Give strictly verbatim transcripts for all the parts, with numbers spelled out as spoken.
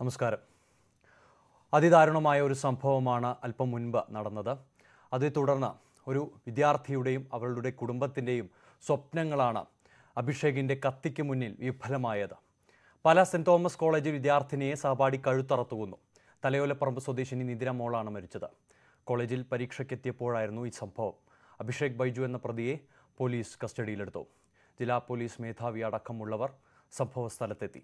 നമസ്കാരം. അതിദാരുണമായ ഒരു സംഭവമാണ് അല്പം മുൻപ് നടന്നത്. അതേ തുടർന്ന് ഒരു വിദ്യാർത്ഥിയുടെയും അവളുടെ കുടുംബത്തിൻ്റെയും സ്വപ്നങ്ങളാണ് അഭിഷേകിൻ്റെ കത്തിക്ക് മുന്നിൽ വിഫലമായത്. പല സെൻറ് തോമസ് കോളേജ് വിദ്യാർത്ഥിനിയെ സഹപാഠി കഴുത്തറത്തു കൊന്നു. തലയോലപ്പറമ്പ് സ്വദേശിനി നിതിര മോളാണ് മരിച്ചത്. കോളേജിൽ പരീക്ഷയ്ക്കെത്തിയപ്പോഴായിരുന്നു ഈ സംഭവം. അഭിഷേക് ബൈജു എന്ന പ്രതിയെ പോലീസ് കസ്റ്റഡിയിലെടുത്തു. ജില്ലാ പോലീസ് മേധാവി അടക്കമുള്ളവർ സംഭവ സ്ഥലത്തെത്തി.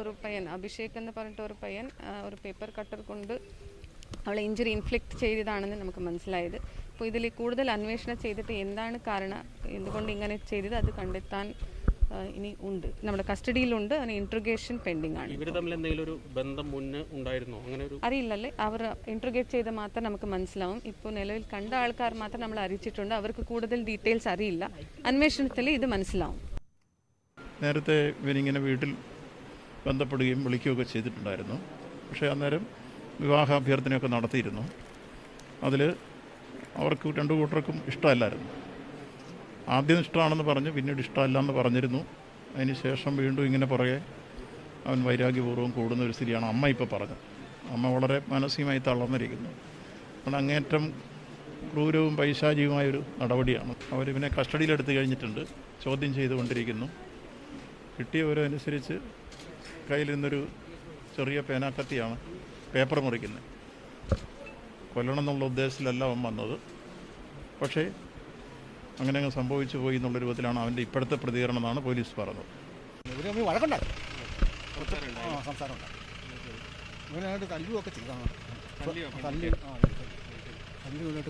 ഒരു പയ്യൻ അഭിഷേക് എന്ന് പറഞ്ഞിട്ട് ഒരു പയ്യൻ ഒരു പേപ്പർ കട്ടർ കൊണ്ട് അവളെ ഇഞ്ചുറി ഇൻഫ്ലിക്റ്റ് ചെയ്തതാണെന്ന് നമുക്ക് മനസ്സിലായത്. അപ്പോൾ ഇതിൽ കൂടുതൽ അന്വേഷണം ചെയ്തിട്ട് എന്താണ് കാരണം, എന്തുകൊണ്ട് ഇങ്ങനെ ചെയ്തത്, അത് കണ്ടെത്താൻ ഇനി ഉണ്ട്. നമ്മുടെ കസ്റ്റഡിയിലുണ്ട്. അതിന് ഇൻട്രോഗേഷൻ പെൻഡിങ് ആണ്. ഇവർ തമ്മിൽ എന്തെങ്കിലും ഒരു ബന്ധം മുന്നേ ഉണ്ടായിരുന്നോ? അങ്ങനെ ഒരു അറിയില്ലല്ലേ. അവർ ഇൻട്രോഗേറ്റ് ചെയ്ത് മാത്രം നമുക്ക് മനസ്സിലാവും. ഇപ്പോൾ നിലവിൽ കണ്ട ആൾക്കാർ മാത്രം നമ്മൾ അറിയിച്ചിട്ടുണ്ട്. അവർക്ക് കൂടുതൽ ഡീറ്റെയിൽസ് അറിയില്ല. അന്വേഷണത്തിൽ ഇത് മനസ്സിലാവും. നേരത്തെ ഇവരിങ്ങനെ വീട്ടിൽ ബന്ധപ്പെടുകയും വിളിക്കുകയൊക്കെ ചെയ്തിട്ടുണ്ടായിരുന്നു. പക്ഷേ അന്നേരം വിവാഹ അഭ്യർത്ഥനയൊക്കെ നടത്തിയിരുന്നു. അതിൽ അവർക്ക് രണ്ടു കൂട്ടർക്കും ഇഷ്ടമല്ലായിരുന്നു. ആദ്യം ഇഷ്ടമാണെന്ന് പറഞ്ഞു, പിന്നീട് ഇഷ്ടമല്ല എന്ന് പറഞ്ഞിരുന്നു. അതിന് ശേഷം വീണ്ടും ഇങ്ങനെ പുറകെ അവൻ വൈരാഗ്യപൂർവ്വം കൂടുന്ന ഒരു സ്ഥിതിയാണ് അമ്മ ഇപ്പോൾ പറഞ്ഞത്. അമ്മ വളരെ മാനസികമായി തളർന്നിരിക്കുന്നു. അതുകൊണ്ട് അങ്ങേറ്റം ക്രൂരവും പൈശാചികമായൊരു നടപടിയാണ്. അവരിവനെ കസ്റ്റഡിയിലെടുത്ത് കഴിഞ്ഞിട്ടുണ്ട്. ചോദ്യം ചെയ്തുകൊണ്ടിരിക്കുന്നു. കിട്ടിയ വിവരമനുസരിച്ച് കയ്യിൽ നിന്നൊരു ചെറിയ പേനാക്കത്തിയാണ് പേപ്പർ മുറിക്കുന്നത്. കൊല്ലണം എന്നുള്ള ഉദ്ദേശത്തിലല്ല അവൻ വന്നത്. പക്ഷേ അങ്ങനെയൊക്കെ സംഭവിച്ചു പോയി എന്നുള്ള രൂപത്തിലാണ് അവൻ്റെ ഇപ്പോഴത്തെ പ്രതികരണം എന്നാണ് പോലീസ് പറഞ്ഞത്.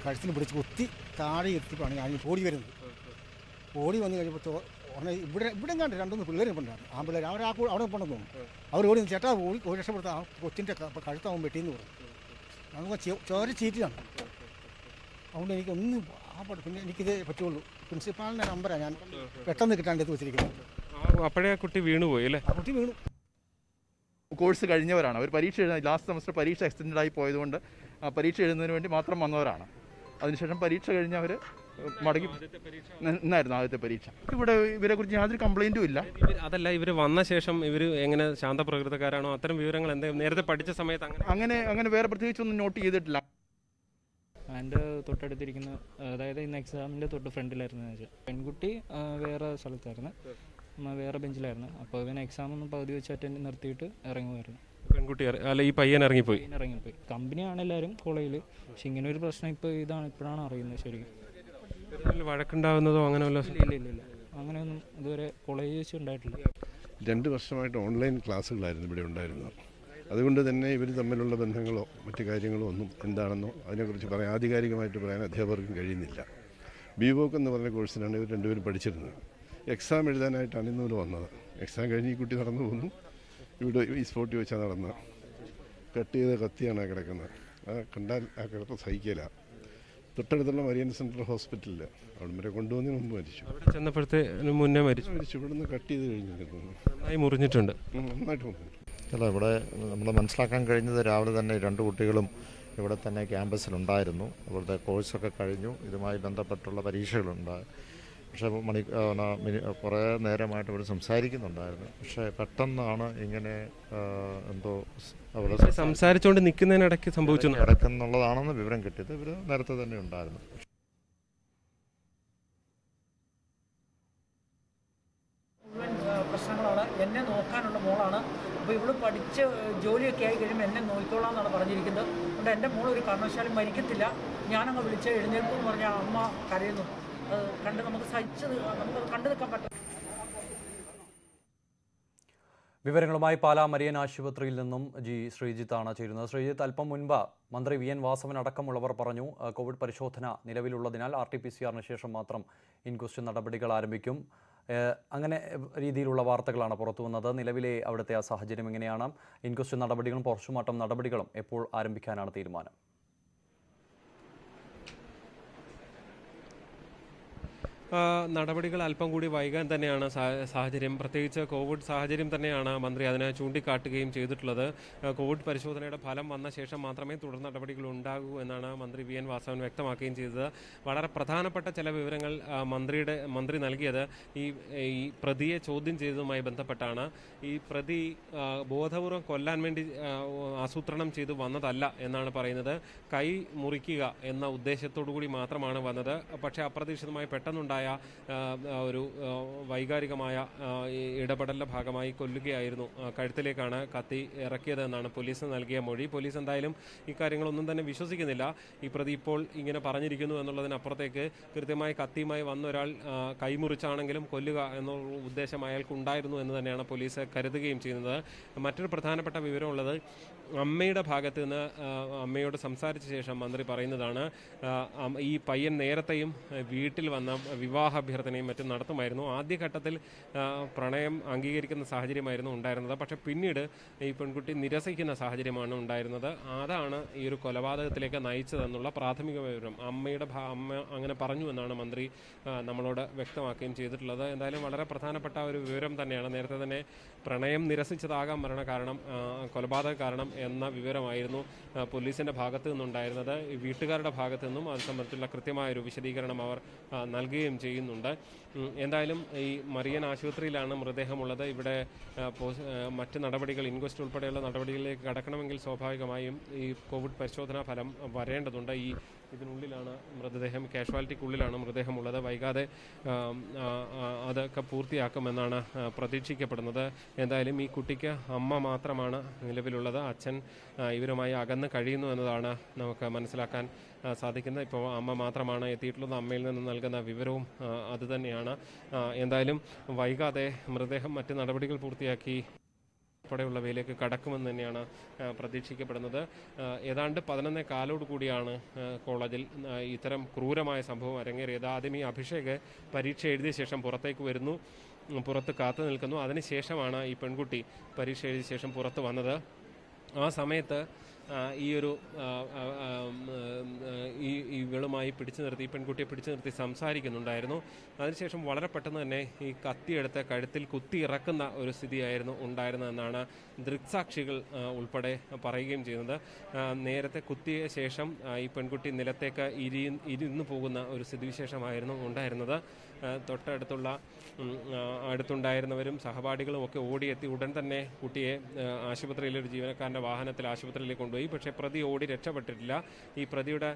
കഴുത്തിന് പിടിച്ച് കുത്തി താഴെ എത്തിയപ്പോഴാണ് ഞാൻ ഓടി വരുന്നത്. ഓടി വന്നു കഴിഞ്ഞപ്പോൾ ഉടനെ ഇവിടെ ഇവിടെ കണ്ട് രണ്ടൊന്ന് പിള്ളേരും കൊണ്ടായിരുന്നു. ആ പിള്ളേർ അവർ ആ അവിടെ കൊണ്ടെന്ന് തോന്നുന്നു. അവർ ഓടി ചേട്ടാ ഓടി ഒരു രക്ഷപ്പെടുത്ത ആ കൊച്ചിൻ്റെ കഴുത്താവും വെട്ടിയെന്ന് പറഞ്ഞു. അത് ചോര ചീറ്റിലാണ്. അതുകൊണ്ട് എനിക്കൊന്നും ആ പാട്ട് പിന്നെ എനിക്കിതേ പറ്റുള്ളൂ. പ്രിൻസിപ്പാളിൻ്റെ നമ്പറാണ് ഞാൻ പെട്ടെന്ന് കിട്ടാണ്ട് എത്തി വെച്ചിരിക്കുന്നത്. അപ്പോഴേ കുട്ടി വീണുപോയി അല്ലേ? ആ കുട്ടി വീണു. കോഴ്സ് കഴിഞ്ഞവരാണ് അവർ. പരീക്ഷ എഴുതാൻ ലാസ്റ്റ് സെമസ്റ്റർ പരീക്ഷ എക്സ്റ്റൻഡ് ആയി പോയതുകൊണ്ട് ആ പരീക്ഷ എഴുതുന്നതിന് വേണ്ടി മാത്രം വന്നവരാണ്. അതിനുശേഷം പരീക്ഷ കഴിഞ്ഞവർ മടങ്ങി എന്നായിരുന്നു ആദ്യത്തെ പരീക്ഷ. ഇവിടെ ഇവരെ കുറിച്ച് യാതൊരു കംപ്ലൈൻറ്റും ഇല്ല. അതല്ല, ഇവർ വന്ന ശേഷം ഇവർ എങ്ങനെ ശാന്ത പ്രകൃതക്കാരാണോ അത്തരം വിവരങ്ങൾ എന്തെങ്കിലും നേരത്തെ പഠിച്ച സമയത്ത് അങ്ങനെ അങ്ങനെ അങ്ങനെ വേറെ പ്രത്യേകിച്ചൊന്നും നോട്ട് ചെയ്തിട്ടില്ല. എൻ്റെ തൊട്ടടുത്തിരിക്കുന്ന, അതായത് ഇന്ന് എക്സാമിൻ്റെ തൊട്ട് ഫ്രണ്ടിലായിരുന്നു വെച്ചാൽ പെൺകുട്ടി വേറെ സ്ഥലത്തായിരുന്നു, വേറെ ബെഞ്ചിലായിരുന്നു. അപ്പോൾ ഇവൻ എക്സാം ഒന്ന് പകുതി വെച്ച് അറ്റൻഡ് നിർത്തിയിട്ട് ഇറങ്ങുമായിരുന്നു. പെൺകുട്ടി അല്ല, ഈ പയ്യൻ ഇറങ്ങിപ്പോയി ഇറങ്ങിപ്പോയി കമ്പനിയാണ് എല്ലാവരും കോളേജിൽ. പക്ഷെ ഇങ്ങനെ ഒരു പ്രശ്നം ഇപ്പോൾ ഇതാണ് ഇപ്പോഴാണ് അറിയുന്നത്. ശരിക്കും വഴക്കുണ്ടാവുന്നതോ അങ്ങനെ ഇല്ല ഇല്ല ഇല്ല അങ്ങനെയൊന്നും ഇതുവരെ കോളേജ് വെച്ച് ഉണ്ടായിട്ടില്ല. രണ്ട് വർഷമായിട്ട് ഓൺലൈൻ ക്ലാസ്സുകളായിരുന്നു ഇവിടെ ഉണ്ടായിരുന്നത്. അതുകൊണ്ട് തന്നെ ഇവർ തമ്മിലുള്ള ബന്ധങ്ങളോ മറ്റു കാര്യങ്ങളോ ഒന്നും എന്താണെന്നോ അതിനെക്കുറിച്ച് പറയാൻ ആധികാരികമായിട്ട് പറയാൻ അധ്യാപകർക്കും കഴിയുന്നില്ല. ബി വോക്ക് എന്ന് പറഞ്ഞ കോഴ്സിനാണ് ഇവർ രണ്ടുപേരും പഠിച്ചിരുന്നത്. എക്സാം എഴുതാനായിട്ടാണ് ഇന്നൂർ വന്നത്. എക്സാം കഴിഞ്ഞ് ഈ കുട്ടി നടന്നു പോകുന്നു. ഇവിടെ ഈ സ്പോട്ടിൽ വെച്ചാൽ നടന്ന് കട്ട് ചെയ്ത് കത്തിയാണ് കിടക്കുന്നത്. ആ കണ്ടാൽ ആ കിടപ്പ് സഹിക്കില്ല. തൊട്ടടുത്തുള്ള മരിയൻ സെൻട്രൽ ഹോസ്പിറ്റലിൽ അവിടെ വരെ കൊണ്ടുവന്നതിന് മുമ്പ് മരിച്ചു. അവിടെ ചെന്നപ്പോഴത്തേന് മുന്നേ മരിച്ചു മരിച്ചു ഇവിടുന്ന് കട്ട് ചെയ്ത് കഴിഞ്ഞിരുന്നു. മുറിഞ്ഞിട്ടുണ്ട് നന്നായിട്ട്. അല്ല, ഇവിടെ നമ്മൾ മനസ്സിലാക്കാൻ കഴിഞ്ഞത് രാവിലെ തന്നെ രണ്ട് കുട്ടികളും ഇവിടെ തന്നെ ക്യാമ്പസിലുണ്ടായിരുന്നു. ഇവിടുത്തെ കോഴ്സൊക്കെ കഴിഞ്ഞു. ഇതുമായി ബന്ധപ്പെട്ടുള്ള പരീക്ഷകളുണ്ടായി. പക്ഷേ മണി കുറേ നേരമായിട്ട് ഇവിടെ സംസാരിക്കുന്നുണ്ടായിരുന്നു. പക്ഷേ പെട്ടെന്നാണ് ഇങ്ങനെ എന്തോ അവിടെ സംസാരിച്ചുകൊണ്ട് നിൽക്കുന്നതിനിടയ്ക്ക് സംഭവിച്ചു നടക്കുന്നുള്ളതാണെന്ന് വിവരം കിട്ടിയത്. ഇവർ നേരത്തെ തന്നെ ഉണ്ടായിരുന്നു. പ്രശ്നങ്ങളാണ്. എന്നെ നോക്കാനുള്ള മോളാണ്. അപ്പോൾ ഇവള് പഠിച്ച് ജോലിയൊക്കെ ആയി കഴിയുമ്പോൾ എന്നെ നോക്കിക്കോളാം എന്നാണ് പറഞ്ഞിരിക്കുന്നത്. അതുകൊണ്ട് എൻ്റെ മോൾ ഒരു കാരണവശാലും മരിക്കത്തില്ല. ഞാനങ്ങ് വിളിച്ച് എഴുന്നേൽക്കുമെന്ന് പറഞ്ഞാൽ അമ്മ കരയുന്നു. കണ്ട് നമുക്ക് സഹിച്ചത് നമുക്ക് കണ്ടു നിൽക്കാൻ പറ്റും. വിവരങ്ങളുമായി പാലാ മരിയൻ ആശുപത്രിയിൽ നിന്നും ജി ശ്രീജിത്താണ് ചേരുന്നത്. ശ്രീജിത്ത്, അല്പം മുൻപ് മന്ത്രി വി എൻ വാസവൻ അടക്കമുള്ളവർ പറഞ്ഞു കോവിഡ് പരിശോധന നിലവിലുള്ളതിനാൽ ആർ ടി പി സി ആറിന് ശേഷം മാത്രം ഇൻക്വസ്റ്റ് നടപടികൾ ആരംഭിക്കും. അങ്ങനെ രീതിയിലുള്ള വാർത്തകളാണ് പുറത്തു വന്നത്. നിലവിലെ അവിടുത്തെ ആ സാഹചര്യം എങ്ങനെയാണ്? ഇൻക്വസ്റ്റ് നടപടികളും പോസ്റ്റ്മോർട്ടം നടപടികളും എപ്പോൾ ആരംഭിക്കാനാണ് തീരുമാനം? നടപടികൾ അല്പം കൂടി വൈകാൻ തന്നെയാണ് സാഹചര്യം, പ്രത്യേകിച്ച് കോവിഡ് സാഹചര്യം തന്നെയാണ് മന്ത്രി അതിനെ ചൂണ്ടിക്കാട്ടുകയും ചെയ്തിട്ടുള്ളത്. കോവിഡ് പരിശോധനയുടെ ഫലം വന്ന ശേഷം മാത്രമേ തുടർ നടപടികൾ ഉണ്ടാകൂ എന്നാണ് മന്ത്രി വി എൻ വാസവൻ വ്യക്തമാക്കുകയും ചെയ്തത്. വളരെ പ്രധാനപ്പെട്ട ചില വിവരങ്ങൾ മന്ത്രിയുടെ മന്ത്രി നൽകിയത് ഈ ഈ പ്രതിയെ ചോദ്യം ചെയ്തതുമായി ബന്ധപ്പെട്ടാണ്. ഈ പ്രതി ബോധപൂർവം കൊല്ലാൻ വേണ്ടി ആസൂത്രണം ചെയ്ത് വന്നതല്ല എന്നാണ് പറയുന്നത്. കൈ മുറിക്കുക എന്ന ഉദ്ദേശത്തോടു കൂടി മാത്രമാണ് വന്നത്. പക്ഷേ അപ്രതീക്ഷിതമായി പെട്ടെന്നുണ്ടായ ഒരു വൈകാരികമായ ഇടപെടലിൻ്റെ ഭാഗമായി കൊല്ലുകയായിരുന്നു, കഴുത്തിലേക്കാണ് കത്തി ഇറക്കിയത് എന്നാണ് പോലീസിന് നൽകിയ മൊഴി. പോലീസ് എന്തായാലും ഇക്കാര്യങ്ങളൊന്നും തന്നെ വിശ്വസിക്കുന്നില്ല. ഈ പ്രതി ഇപ്പോൾ ഇങ്ങനെ പറഞ്ഞിരിക്കുന്നു എന്നുള്ളതിനപ്പുറത്തേക്ക് കൃത്യമായി കത്തിയുമായി വന്ന ഒരാൾ കൈമുറിച്ചാണെങ്കിലും കൊല്ലുക എന്നുള്ള ഉദ്ദേശം അയാൾക്കുണ്ടായിരുന്നു എന്ന് തന്നെയാണ് പോലീസ് കരുതുകയും ചെയ്യുന്നത്. മറ്റൊരു പ്രധാനപ്പെട്ട വിവരമുള്ളത് അമ്മയുടെ ഭാഗത്ത് നിന്ന് അമ്മയോട് സംസാരിച്ച ശേഷം മന്ത്രി പറയുന്നതാണ്, ഈ പയ്യൻ നേരത്തെയും വീട്ടിൽ വന്ന വിവാഹാഭ്യർത്ഥനയും മറ്റും നടത്തുമായിരുന്നു. ആദ്യഘട്ടത്തിൽ പ്രണയം അംഗീകരിക്കുന്ന സാഹചര്യമായിരുന്നു ഉണ്ടായിരുന്നത്. പക്ഷേ പിന്നീട് ഈ പെൺകുട്ടി നിരസിക്കുന്ന സാഹചര്യമാണ് ഉണ്ടായിരുന്നത്. അതാണ് ഈ ഒരു കൊലപാതകത്തിലേക്ക് നയിച്ചതെന്നുള്ള പ്രാഥമിക വിവരം അമ്മയുടെ അമ്മ അങ്ങനെ പറഞ്ഞു എന്നാണ് മന്ത്രി നമ്മളോട് വ്യക്തമാക്കുകയും ചെയ്തിട്ടുള്ളത്. എന്തായാലും വളരെ പ്രധാനപ്പെട്ട ഒരു വിവരം തന്നെയാണ്. നേരത്തെ തന്നെ പ്രണയം നിരസിച്ചതാകാൻ മരണ കാരണം കൊലപാതക കാരണം എന്ന വിവരമായിരുന്നു പോലീസിൻ്റെ ഭാഗത്തു നിന്നുണ്ടായിരുന്നത്. വീട്ടുകാരുടെ ഭാഗത്തു നിന്നും അത് സംബന്ധിച്ചുള്ള കൃത്യമായൊരു വിശദീകരണം അവർ നൽകുകയും ചെയ്യുന്നുണ്ട്. എന്തായാലും ഈ മറിയൻ ആശുപത്രിയിലാണ് മൃതദേഹമുള്ളത്. ഇവിടെ മറ്റ് നടപടികൾ ഇൻക്വസ്റ്റ് ഉൾപ്പെടെയുള്ള നടപടികളിലേക്ക് കടക്കണമെങ്കിൽ സ്വാഭാവികമായും ഈ കോവിഡ് പരിശോധനാ ഫലം വരേണ്ടതുണ്ട്. ഈ ഇതിനുള്ളിലാണ് മൃതദേഹം, കാഷ്വാലിറ്റിക്കുള്ളിലാണ് മൃതദേഹമുള്ളത്. വൈകാതെ അതൊക്കെ പൂർത്തിയാക്കുമെന്നാണ് പ്രതീക്ഷിക്കപ്പെടുന്നത്. എന്തായാലും ഈ കുട്ടിക്ക് അമ്മ മാത്രമാണ് നിലവിലുള്ളത്. അച്ഛൻ ഇവരുമായി അകന്ന് കഴിയുന്നു എന്നതാണ് നമുക്ക് മനസ്സിലാക്കാൻ സാധിക്കുന്നത്. ഇപ്പോൾ അമ്മ മാത്രമാണ് എത്തിയിട്ടുള്ളത്. അമ്മയിൽ നിന്ന് നൽകുന്ന വിവരവും അതുതന്നെയാണ്. എന്തായാലും വൈകാതെ മൃതദേഹം മറ്റ് നടപടികൾ പൂർത്തിയാക്കി ഉൾപ്പെടെയുള്ളവയിലേക്ക് കടക്കുമെന്ന് തന്നെയാണ് പ്രതീക്ഷിക്കപ്പെടുന്നത്. ഏതാണ്ട് പതിനൊന്നേ കാലോട് കൂടിയാണ് കോളേജിൽ ഇത്തരം ക്രൂരമായ സംഭവം അരങ്ങേറിയത്. ആദ്യം ഈ അഭിഷേക് പരീക്ഷ എഴുതിയ ശേഷം പുറത്തേക്ക് വരുന്നു, പുറത്ത് കാത്തു നിൽക്കുന്നു. അതിനുശേഷമാണ് ഈ പെൺകുട്ടി പരീക്ഷ എഴുതിയ ശേഷം പുറത്ത് വന്നത്. ആ സമയത്ത് ഈ ഒരു ഈ ഇവളുമായി പിടിച്ചു നിർത്തി, പെൺകുട്ടിയെ പിടിച്ചു നിർത്തി സംസാരിക്കുന്നുണ്ടായിരുന്നു. അതിനുശേഷം വളരെ പെട്ടെന്ന് തന്നെ ഈ കത്തിയെടുത്ത് കഴുത്തിൽ കുത്തി ഇറക്കുന്ന ഒരു സ്ഥിതിയായിരുന്നു ഉണ്ടായിരുന്നതെന്നാണ് ദൃക്സാക്ഷികൾ ഉൾപ്പെടെ പറയുകയും ചെയ്യുന്നത്. നേരത്തെ കുത്തിയ ശേഷം ഈ പെൺകുട്ടി നിലത്തേക്ക് ഇരി ഇരുന്ന് പോകുന്ന ഒരു സ്ഥിതിവിശേഷമായിരുന്നു ഉണ്ടായിരുന്നത്. തൊട്ടടുത്തുള്ള അടുത്തുണ്ടായിരുന്നവരും സഹപാഠികളും ഒക്കെ ഓടിയെത്തി ഉടൻ തന്നെ കുട്ടിയെ ആശുപത്രിയിലൊരു ജീവനക്കാരൻ്റെ വാഹനത്തിൽ ആശുപത്രിയിലേക്ക് കൊണ്ടുപോയി. പക്ഷേ പ്രതി ഓടി രക്ഷപ്പെട്ടിട്ടില്ല. ഈ പ്രതിയുടെ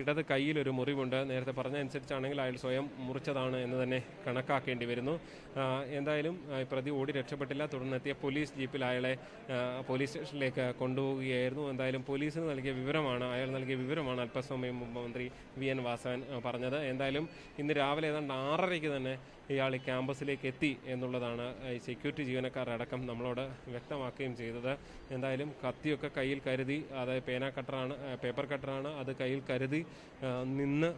ഇടത് കൈയിലൊരു മുറിവുണ്ട്. നേരത്തെ പറഞ്ഞതനുസരിച്ചാണെങ്കിൽ അയാൾ സ്വയം മുറിച്ചതാണ് എന്ന് തന്നെ കണക്കാക്കേണ്ടി വരുന്നു. എന്തായാലും പ്രതി ഓടി രക്ഷപ്പെട്ടില്ല. തുടർന്നെത്തിയ പോലീസ് ജീപ്പിൽ അയാളെ പോലീസ് സ്റ്റേഷനിലേക്ക് കൊണ്ടുപോവുകയായിരുന്നു. എന്തായാലും പോലീസിന് നൽകിയ വിവരമാണ് അയാൾ നൽകിയ വിവരമാണ് അല്പസമയം മുമ്പ് മന്ത്രി വി എൻ വാസവൻ പറഞ്ഞത്. എന്തായാലും ഇന്ന് രാവിലെ ഏതാണ്ട് ആറരയ്ക്ക് തന്നെ ഇയാൾ ക്യാമ്പസിലേക്ക് എത്തി എന്നുള്ളതാണ് സെക്യൂരിറ്റി ജീവനക്കാരടക്കം നമ്മളോട് വ്യക്തമാക്കുകയും ചെയ്തത്. എന്തായാലും കത്തിയൊക്കെ കയ്യിൽ കരുതി, അതായത് പേന കട്ടറാണ്, പേപ്പർ കട്ടറാണ്, അത് കയ്യിൽ കരുതി നിന്ന്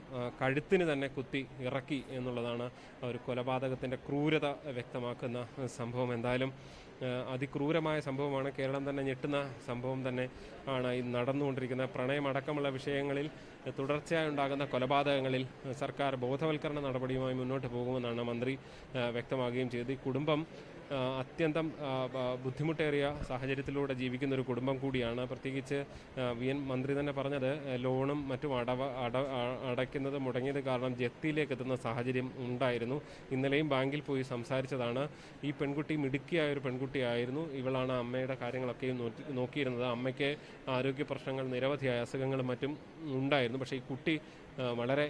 കഴുത്തിന് തന്നെ കുത്തി ഇറക്കി എന്നുള്ളതാണ് ഒരു കൊലപാതകത്തിൻ്റെ ക്രൂരത വ്യക്തമാക്കുന്ന സംഭവം. എന്തായാലും അതിക്രൂരമായ സംഭവമാണ്. കേരളം തന്നെ ഞെട്ടുന്ന സംഭവം തന്നെ ആണ് ഈ നടന്നുകൊണ്ടിരിക്കുന്ന. പ്രണയമടക്കമുള്ള വിഷയങ്ങളിൽ തുടർച്ചയായി ഉണ്ടാകുന്ന കൊലപാതകങ്ങളിൽ സർക്കാർ ബോധവൽക്കരണ നടപടിയുമായി മുന്നോട്ട് പോകുമെന്നാണ് മന്ത്രി വ്യക്തമാകുകയും ചെയ്തത്. ഈ കുടുംബം അത്യന്തം ബുദ്ധിമുട്ടേറിയ സാഹചര്യത്തിലൂടെ ജീവിക്കുന്ന ഒരു കുടുംബം കൂടിയാണ്. പ്രത്യേകിച്ച് വി എൻ മന്ത്രി തന്നെ പറഞ്ഞത് ലോണും മറ്റും അടവ അട അടയ്ക്കുന്നത് മുടങ്ങിയത് കാരണം ജപ്തിയിലേക്ക് എത്തുന്ന സാഹചര്യം ഉണ്ടായിരുന്നു. ഇന്നലെയും ബാങ്കിൽ പോയി സംസാരിച്ചതാണ്. ഈ പെൺകുട്ടി മിടുക്കിയായ ഒരു പെൺകുട്ടിയായിരുന്നു. ഇവളാണ് അമ്മയുടെ കാര്യങ്ങളൊക്കെയും നോക്കിയിരുന്നത്. അമ്മയ്ക്ക് ആരോഗ്യ പ്രശ്നങ്ങൾ, നിരവധിയായ അസുഖങ്ങളും മറ്റും ഉണ്ടായിരുന്നു. പക്ഷേ ഈ കുട്ടി വളരെ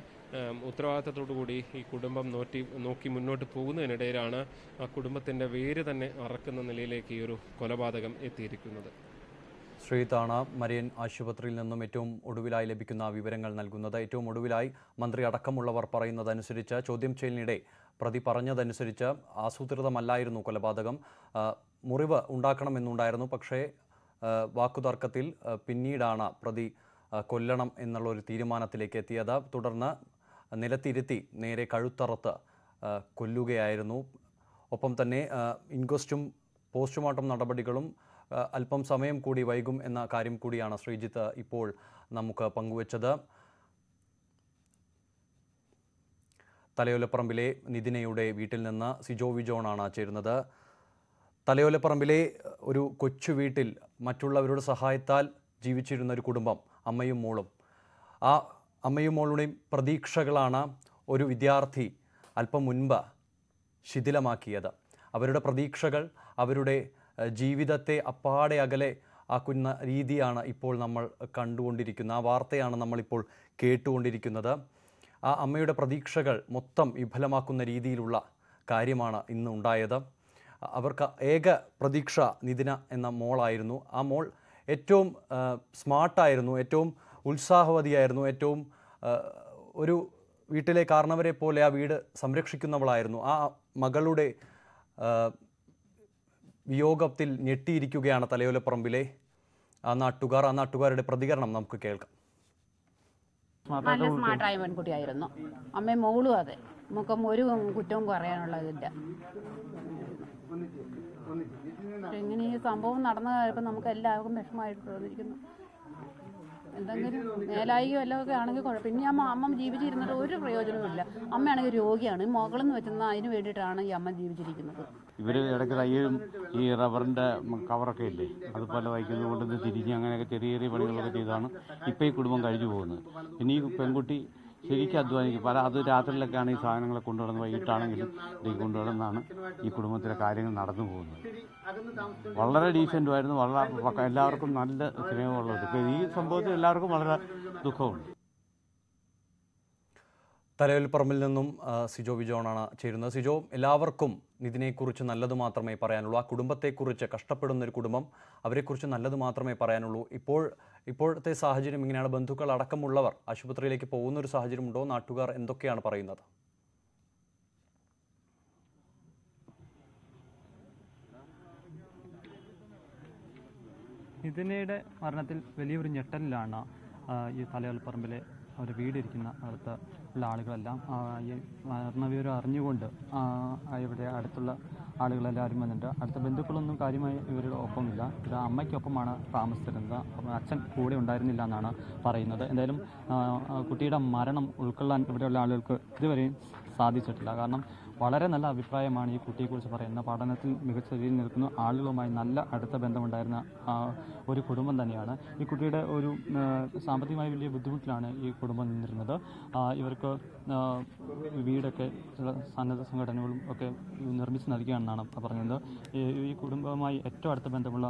ഉത്തരവാദിത്തത്തോടു കൂടി ഈ കുടുംബം നോറ്റി നോക്കി മുന്നോട്ട് പോകുന്നതിനിടയിലാണ് ആ കുടുംബത്തിൻ്റെ വേര് തന്നെ അറക്കുന്ന നിലയിലേക്ക് ഈ ഒരു കൊലപാതകം എത്തിയിരിക്കുന്നത്. ശ്രീതാണ് മരിയൻ ആശുപത്രിയിൽ നിന്നും ഏറ്റവും ഒടുവിലായി ലഭിക്കുന്ന വിവരങ്ങൾ നൽകുന്നത്. ഏറ്റവും ഒടുവിലായി മന്ത്രി അടക്കമുള്ളവർ പറയുന്നതനുസരിച്ച്, ചോദ്യം ചെയ്യലിനിടെ പ്രതി പറഞ്ഞതനുസരിച്ച് ആസൂത്രിതമല്ലായിരുന്നു കൊലപാതകം. മുറിവ് ഉണ്ടാക്കണമെന്നുണ്ടായിരുന്നു. പക്ഷേ വാക്കുതർക്കത്തിൽ പിന്നീടാണ് പ്രതി കൊല്ലണം എന്നുള്ളൊരു തീരുമാനത്തിലേക്ക് എത്തിയത്. തുടർന്ന് നിലത്തിരുത്തി നേരെ കഴുത്തറത്ത് കൊല്ലുകയായിരുന്നു. ഒപ്പം തന്നെ ഇൻക്വസ്റ്റും പോസ്റ്റ്മോർട്ടം നടപടികളും അല്പം സമയം കൂടി വൈകും എന്ന കാര്യം കൂടിയാണ് ശ്രീജിത്ത് ഇപ്പോൾ നമുക്ക് പങ്കുവച്ചത്. തലയോലപ്പറമ്പിലെ നിതിനയുടെ വീട്ടിൽ നിന്ന് സിജോ വിജോണാണ് ചേരുന്നത്. തലയോലപ്പറമ്പിലെ ഒരു കൊച്ചു വീട്ടിൽ മറ്റുള്ളവരുടെ സഹായത്താൽ ജീവിച്ചിരുന്ന ഒരു കുടുംബം, അമ്മയും മോളും. ആ അമ്മയും മോളുടെയും പ്രതീക്ഷകളാണ് ഒരു വിദ്യാർത്ഥി അല്പം മുൻപ് ശിഥിലമാക്കിയത്. അവരുടെ പ്രതീക്ഷകൾ, അവരുടെ ജീവിതത്തെ അപ്പാടെ അകലെ ആക്കുന്ന രീതിയാണ് ഇപ്പോൾ നമ്മൾ കണ്ടുകൊണ്ടിരിക്കുന്നത്. ആ വാർത്തയാണ് നമ്മളിപ്പോൾ കേട്ടുകൊണ്ടിരിക്കുന്നത്. ആ അമ്മയുടെ പ്രതീക്ഷകൾ മൊത്തം വിഫലമാക്കുന്ന രീതിയിലുള്ള കാര്യമാണ് ഇന്ന് ഉണ്ടായത്. അവർക്ക് ഏക പ്രതീക്ഷ നിതിന എന്ന മോളായിരുന്നു. ആ മോൾ ഏറ്റവും സ്മാർട്ടായിരുന്നു, ഏറ്റവും ഉത്സാഹവതിയായിരുന്നു, ഏറ്റവും ഒരു വീട്ടിലെ കാരണവരെ പോലെ ആ വീട് സംരക്ഷിക്കുന്നവളായിരുന്നു. ആ മകളുടെ വിയോഗത്തിൽ ഞെട്ടിയിരിക്കുകയാണ് തലയോലപ്പറമ്പിലെ ആ നാട്ടുകാർ. ആ നാട്ടുകാരുടെ പ്രതികരണം നമുക്ക് കേൾക്കാം. നല്ല സ്മാർട്ടായ പെൺകുട്ടിയായിരുന്നു അമ്മയും മോളും. അതെ, നമുക്ക് ഒരു കുറ്റവും പറയാനുള്ളതില്ല. എങ്ങനെ ഈ സംഭവം നടന്നു കഴിയുമ്പോൾ നമുക്ക് എല്ലാവർക്കും വിഷമമായിട്ട് തോന്നിയിരിക്കുന്നു. എന്തെങ്കിലും മേലായികയോ എല്ലാമൊക്കെ ആണെങ്കിൽ കുഴപ്പം. ഇനി അമ്മ അമ്മ ജീവിച്ചിരുന്നിട്ട് ഒരു പ്രയോജനവുമില്ല. അമ്മയാണെങ്കിൽ രോഗിയാണ്. മകളെന്ന് വെച്ചാൽ അതിന് വേണ്ടിയിട്ടാണ് ഈ അമ്മ ജീവിച്ചിരിക്കുന്നത്. ഇവർ ഇടയ്ക്ക് തയ്യലും ഈ റബ്ബറിൻ്റെ കവറൊക്കെ ഇല്ലേ അതുപോലെ വയ്ക്കുന്നത് കൊണ്ടൊന്ന് തിരിഞ്ഞ് അങ്ങനെയൊക്കെ ചെറിയ ചെറിയ പണികളൊക്കെ ചെയ്താണ് ഇപ്പോൾ ഈ കുടുംബം കഴിഞ്ഞു പോകുന്നത്. പിന്നെ ഈ പെൺകുട്ടി ശരിക്കും അധ്വാനിക്കും. പല അത് രാത്രിയിലൊക്കെയാണ് ഈ സാധനങ്ങളെ കൊണ്ടുവന്ന് വൈകിട്ടാണെങ്കിലും ഇടയ്ക്ക് കൊണ്ടുവരുന്നതാണ് ഈ കുടുംബത്തിലെ കാര്യങ്ങൾ നടന്നു പോകുന്നത്. വളരെ ഡീസൻ്റുമായിരുന്നു, വളരെ എല്ലാവർക്കും നല്ല സ്നേഹമുള്ളത്. ഇപ്പോൾ ഈ സംഭവത്തിൽ എല്ലാവർക്കും വളരെ ദുഃഖമുണ്ട്. തലയോലപ്പറമ്പിൽ നിന്നും സിജോ വിജോണാണ് ചേരുന്നത്. സിജോ, എല്ലാവർക്കും നിതിനെക്കുറിച്ച് നല്ലത് മാത്രമേ പറയാനുള്ളൂ. ആ കുടുംബത്തെക്കുറിച്ച്, കഷ്ടപ്പെടുന്നൊരു കുടുംബം, അവരെക്കുറിച്ച് നല്ലത് മാത്രമേ പറയാനുള്ളൂ. ഇപ്പോൾ ഇപ്പോഴത്തെ സാഹചര്യം എങ്ങനെയാണ്? ബന്ധുക്കൾ അടക്കമുള്ളവർ ആശുപത്രിയിലേക്ക് പോകുന്നൊരു സാഹചര്യമുണ്ടോ? നാട്ടുകാർ എന്തൊക്കെയാണ് പറയുന്നത്? നിതിനയുടെ മരണത്തിൽ വലിയൊരു ഞെട്ടലിലാണ് ഈ തലയോലപ്പറമ്പിലെ അവരുടെ വീടിരിക്കുന്ന അടുത്ത ഉള്ള ആളുകളെല്ലാം. ഈ മരണവിവരം അറിഞ്ഞുകൊണ്ട് ഇവിടെ അടുത്തുള്ള ആളുകളെല്ലാവരും വന്നിട്ടുണ്ട്. അടുത്ത ബന്ധുക്കളൊന്നും കാര്യമായി ഇവരുടെ ഒപ്പമില്ല. ഇത് അമ്മയ്ക്കൊപ്പമാണ് താമസിച്ചിരുന്നത്. അച്ഛൻ കൂടെ ഉണ്ടായിരുന്നില്ല എന്നാണ് പറയുന്നത്. എന്തായാലും കുട്ടിയുടെ മരണം ഉൾക്കൊള്ളാൻ ഇവിടെയുള്ള ആളുകൾക്ക് ഇതുവരെയും സാധിച്ചിട്ടില്ല. കാരണം വളരെ നല്ല അഭിപ്രായമാണ് ഈ കുട്ടിയെക്കുറിച്ച് പറയുന്നത്. പഠനത്തിൽ മികച്ച രീതിയിൽ നിൽക്കുന്ന ആളുകളുമായി നല്ല അടുത്ത ബന്ധമുണ്ടായിരുന്ന ഒരു കുടുംബം തന്നെയാണ്. ഈ കുട്ടിയുടെ ഒരു സാമ്പത്തികമായി വലിയ ബുദ്ധിമുട്ടിലാണ് ഈ കുടുംബം നിന്നിരുന്നത്. ഇവർക്ക് വീടൊക്കെ ചില സന്നദ്ധ സംഘടനകളും ഒക്കെ നിർമ്മിച്ച് നൽകുകയാണെന്നാണ് പറയുന്നത്. ഈ കുടുംബവുമായി ഏറ്റവും അടുത്ത ബന്ധമുള്ള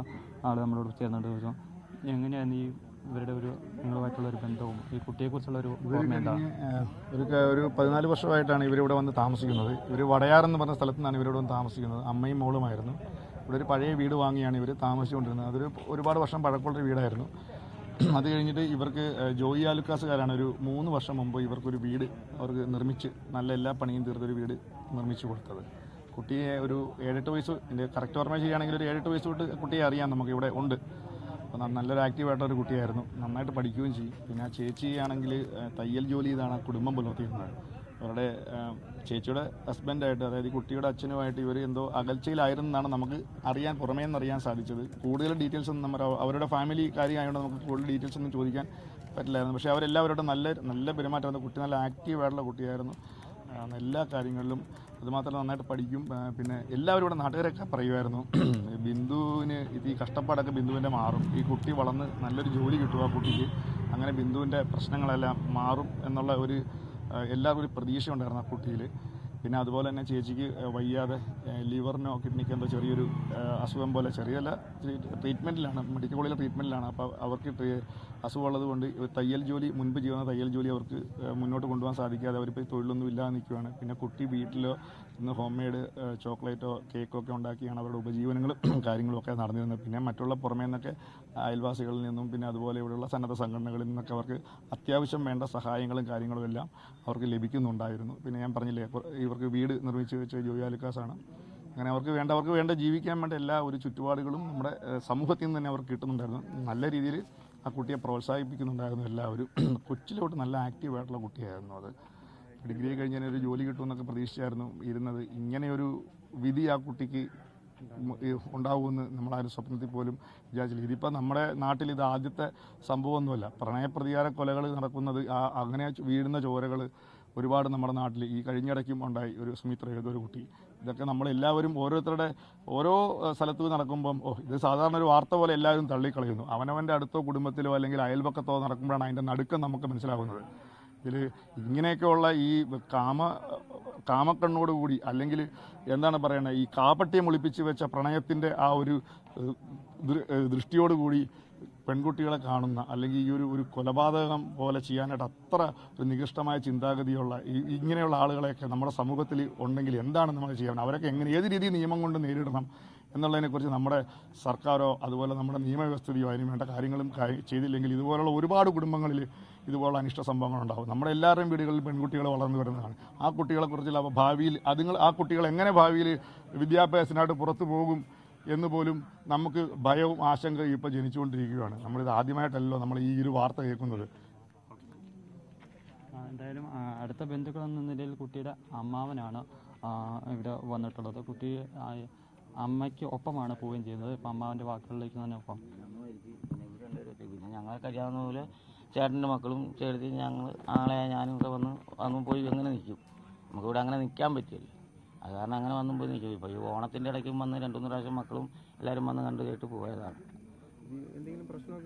ആൾ നമ്മളോട് ചേർന്നിട്ട് ചോദിച്ചു, എങ്ങനെയാണ് ഈ ഇവരുടെ ഒരു നിങ്ങളുമായിട്ടുള്ള ഒരു ബന്ധവും ഈ കുട്ടിയെക്കുറിച്ചുള്ള ഒരു ഓർമ്മ എന്താണ്? ഇവർക്ക് ഒരു പതിനാല് വർഷമായിട്ടാണ് ഇവരിവിടെ വന്ന് താമസിക്കുന്നത്. ഇവർ വടയാറെന്ന് പറഞ്ഞ സ്ഥലത്തു നിന്നാണ് ഇവരോട് വന്ന് താമസിക്കുന്നത്. അമ്മയും മോളുമായിരുന്നു. ഇവിടെ ഒരു പഴയ വീട് വാങ്ങിയാണ് ഇവർ താമസിച്ചുകൊണ്ടിരുന്നത്. അതൊരു ഒരുപാട് വർഷം പഴക്കമുള്ളൊരു വീടായിരുന്നു. അത് കഴിഞ്ഞിട്ട് ഇവർക്ക് ജോയി ആലുക്കാസുകാരാണ് ഒരു മൂന്ന് വർഷം മുമ്പ് ഇവർക്കൊരു വീട് അവർക്ക് നിർമ്മിച്ച് നല്ല എല്ലാ പണിയും തീർത്തൊരു വീട് നിർമ്മിച്ചു കൊടുത്തത്. കുട്ടിയെ ഒരു ഏഴെട്ട് വയസ്സ് എൻ്റെ കറക്റ്റ് ഓർമ്മ ചെയ്യുകയാണെങ്കിൽ ഒരു ഏഴെട്ട് വയസ്സ് തൊട്ട് കുട്ടിയെ അറിയാം നമുക്ക് ഇവിടെ ഉണ്ട്. അപ്പം നല്ലൊരു ആക്റ്റീവായിട്ടൊരു കുട്ടിയായിരുന്നു. നന്നായിട്ട് പഠിക്കുകയും ചെയ്യും. പിന്നെ ആ ചേച്ചിയാണെങ്കിൽ തയ്യൽ ജോലി ചെയ്താണ് കുടുംബം പുലർത്തിയിരുന്നത്. അവരുടെ ചേച്ചിയുടെ ഹസ്ബൻഡായിട്ട്, അതായത് കുട്ടിയുടെ അച്ഛനുമായിട്ട് ഇവർ എന്തോ അകൽച്ചയിലായിരുന്നാണ് നമുക്ക് അറിയാൻ പുറമേ നിന്ന് അറിയാൻ സാധിച്ചത്. കൂടുതൽ ഡീറ്റെയിൽസ് ഒന്നും നമ്മൾ അവരുടെ ഫാമിലി കാര്യമായതുകൊണ്ട് നമുക്ക് കൂടുതൽ ഡീറ്റെയിൽസ് ഒന്നും ചോദിക്കാൻ പറ്റില്ലായിരുന്നു. പക്ഷേ അവരെല്ലാവരോടും നല്ല നല്ല പെരുമാറ്റമായിരുന്നു. കുട്ടി നല്ല ആക്റ്റീവായിട്ടുള്ള കുട്ടിയായിരുന്നു എല്ലാ കാര്യങ്ങളിലും. അതുമാത്രമല്ല നന്നായിട്ട് പഠിക്കും. പിന്നെ എല്ലാവരും ഇവിടെ നാട്ടുകാരൊക്കെ പറയുമായിരുന്നു ബിന്ദുവിന് ഇത് ഈ കഷ്ടപ്പാടൊക്കെ ബിന്ദുവിൻ്റെ മാറും, ഈ കുട്ടി വളർന്ന് നല്ലൊരു ജോലി കിട്ടും ആ കുട്ടിക്ക്, അങ്ങനെ ബിന്ദുവിൻ്റെ പ്രശ്നങ്ങളെല്ലാം മാറും എന്നുള്ള ഒരു എല്ലാവർക്കും ഒരു പ്രതീക്ഷ ഉണ്ടായിരുന്നു ആ കുട്ടിയിൽ. പിന്നെ അതുപോലെ തന്നെ ചേച്ചിക്ക് വയ്യാതെ ലിവറിനോ കിഡ്നിക്കോ എന്തോ ചെറിയൊരു അസുഖം പോലെ, ചെറിയല്ല, ട്രീറ്റ്മെൻറ്റിലാണ്, മെഡിക്കൽ കോളേജിലെ ട്രീറ്റ്മെൻറ്റിലാണ്. അപ്പോൾ അവർക്ക് അസുഖം ഉള്ളത് കൊണ്ട് തയ്യൽ ജോലി, മുൻപ് ചെയ്യുന്ന തയ്യൽ ജോലി അവർക്ക് മുന്നോട്ട് കൊണ്ടുപോകാൻ സാധിക്കാതെ അവരിപ്പോൾ തൊഴിലൊന്നും ഇല്ലാതെ നിൽക്കുകയാണ്. പിന്നെ കുട്ടി വീട്ടിലോ ഇന്ന് ഹോം മെയ്ഡ് ചോക്ലേറ്റോ കേക്കോ ഒക്കെ ഉണ്ടാക്കിയാണ് അവരുടെ ഉപജീവനങ്ങളും കാര്യങ്ങളും ഒക്കെ നടന്നിരുന്നത്. പിന്നെ മറ്റുള്ള പുറമേ നിന്നൊക്കെ അയൽവാസികളിൽ നിന്നും പിന്നെ അതുപോലെ ഇവിടെയുള്ള സന്നദ്ധ സംഘടനകളിൽ നിന്നൊക്കെ അവർക്ക് അത്യാവശ്യം വേണ്ട സഹായങ്ങളും കാര്യങ്ങളും എല്ലാം അവർക്ക് ലഭിക്കുന്നുണ്ടായിരുന്നു. പിന്നെ ഞാൻ പറഞ്ഞില്ലേ അവർക്ക് വീട് നിർമ്മിച്ച് വെച്ച ജോയാലുക്കാസാണ്. അങ്ങനെ അവർക്ക് വേണ്ട അവർക്ക് വേണ്ട ജീവിക്കാൻ വേണ്ട എല്ലാ ഒരു ചുറ്റുപാടുകളും നമ്മുടെ സമൂഹത്തിൽ നിന്ന് തന്നെ അവർക്ക് കിട്ടുന്നുണ്ടായിരുന്നു. നല്ല രീതിയിൽ ആ കുട്ടിയെ പ്രോത്സാഹിപ്പിക്കുന്നുണ്ടായിരുന്നു എല്ലാവരും. കൊച്ചിലോട്ട് നല്ല ആക്റ്റീവായിട്ടുള്ള കുട്ടിയായിരുന്നു. അത് ഡിഗ്രി കഴിഞ്ഞ് ഒരു ജോലി കിട്ടുമെന്നൊക്കെ പ്രതീക്ഷിച്ചായിരുന്നു ഇരുന്നത്. ഇങ്ങനെയൊരു വിധി ആ കുട്ടിക്ക് ഉണ്ടാവുമെന്ന് നമ്മളാരും സ്വപ്നത്തിൽ പോലും വിചാരിച്ചില്ല. ഇതിപ്പോൾ നമ്മുടെ നാട്ടിൽ ഇത് ആദ്യത്തെ സംഭവമൊന്നുമല്ല. പ്രണയപ്രതികാര കൊലകൾ നടക്കുന്നത്, ആ അങ്ങനെ വീഴുന്ന ചോരകൾ, ഒരുപാട് നമ്മുടെ നാട്ടിൽ ഈ കഴിഞ്ഞിടയ്ക്കും ഉണ്ടായി ഒരു സുമിത്ര ഏതൊരു കുട്ടി. ഇതൊക്കെ നമ്മളെല്ലാവരും ഓരോരുത്തരുടെ ഓരോ സ്ഥലത്ത് നടക്കുമ്പം ഓ ഇത് സാധാരണ ഒരു വാർത്ത പോലെ എല്ലാവരും തള്ളിക്കളയുന്നു. അവനവൻ്റെ അടുത്തോ കുടുംബത്തിലോ അല്ലെങ്കിൽ അയൽപക്കത്തോ നടക്കുമ്പോഴാണ് അതിൻ്റെ നടുക്കം നമുക്ക് മനസ്സിലാകുന്നത്. ഇതിൽ ഇങ്ങനെയൊക്കെയുള്ള ഈ കാമ കാമക്കണ്ണോടുകൂടി അല്ലെങ്കിൽ എന്താണ് പറയുന്നത്, ഈ കാപട്യം ഒളിപ്പിച്ച് വെച്ച പ്രണയത്തിൻ്റെ ആ ഒരു ദൃഷ്ടിയോടുകൂടി പെൺകുട്ടികളെ കാണുന്ന അല്ലെങ്കിൽ ഈ ഒരു ഒരു കൊലപാതകം പോലെ ചെയ്യാനായിട്ട് അത്ര ഒരു നികൃഷ്ടമായ ചിന്താഗതിയുള്ള ഈ ഇങ്ങനെയുള്ള ആളുകളെയൊക്കെ നമ്മുടെ സമൂഹത്തിൽ ഉണ്ടെങ്കിൽ എന്താണ് നമ്മൾ ചെയ്യാൻ, അവരൊക്കെ എങ്ങനെ ഏത് രീതിയിൽ നിയമം കൊണ്ട് നേരിടണം എന്നുള്ളതിനെക്കുറിച്ച് നമ്മുടെ സർക്കാരോ അതുപോലെ നമ്മുടെ നിയമവ്യവസ്ഥയോ അതിന് വേണ്ട കാര്യങ്ങളും ചെയ്തില്ലെങ്കിൽ ഇതുപോലുള്ള ഒരുപാട് കുടുംബങ്ങളിൽ ഇതുപോലുള്ള അനിഷ്ട സംഭവങ്ങളുണ്ടാകും. നമ്മുടെ എല്ലാവരുടെയും വീടുകളിൽ പെൺകുട്ടികൾ വളർന്നു വരുന്നതാണ്. ആ കുട്ടികളെക്കുറിച്ചുള്ള ഭാവിയിൽ അതുങ്ങൾ ആ കുട്ടികൾ എങ്ങനെ ഭാവിയിൽ വിദ്യാഭ്യാസത്തിനായിട്ട് പുറത്തു പോകും എന്നുപോലും നമുക്ക് ഭയവും ആശങ്കയും ഇപ്പോൾ ജനിച്ചുകൊണ്ടിരിക്കുകയാണ്. നമ്മളിത് ആദ്യമായിട്ടല്ലോ നമ്മൾ ഈ ഒരു വാർത്ത കേൾക്കുന്നത്. എന്തായാലും അടുത്ത ബന്ധുക്കൾ എന്ന നിലയിൽ കുട്ടിയുടെ അമ്മാവനാണ് ഇവിടെ വന്നിട്ടുള്ളത്. കുട്ടിയെ അമ്മയ്ക്ക് ഒപ്പമാണ് പോവുകയും ചെയ്യുന്നത്. ഇപ്പം അമ്മാവൻ്റെ വാക്കുകളിലേക്ക് തന്നെ ഒപ്പം പിന്നെ ഞങ്ങൾക്ക് അറിയാവുന്ന പോലെ ചേട്ടൻ്റെ മക്കളും ചേർത്തി ഞങ്ങൾ ആളെ ഞാനും ഇവിടെ വന്ന് വന്നു പോയി അങ്ങനെ നിൽക്കും. നമുക്കിവിടെ അങ്ങനെ നിൽക്കാൻ പറ്റില്ല, അത് കാരണം അങ്ങനെ വന്നും പോയി നിൽക്കും. ഇപ്പോൾ ഈ ഓണത്തിൻ്റെ ഇടയ്ക്കും വന്ന് രണ്ടു മൂന്ന് പ്രാവശ്യം മക്കളും എല്ലാവരും വന്ന് കണ്ടു കേട്ട് പോയതാണ്.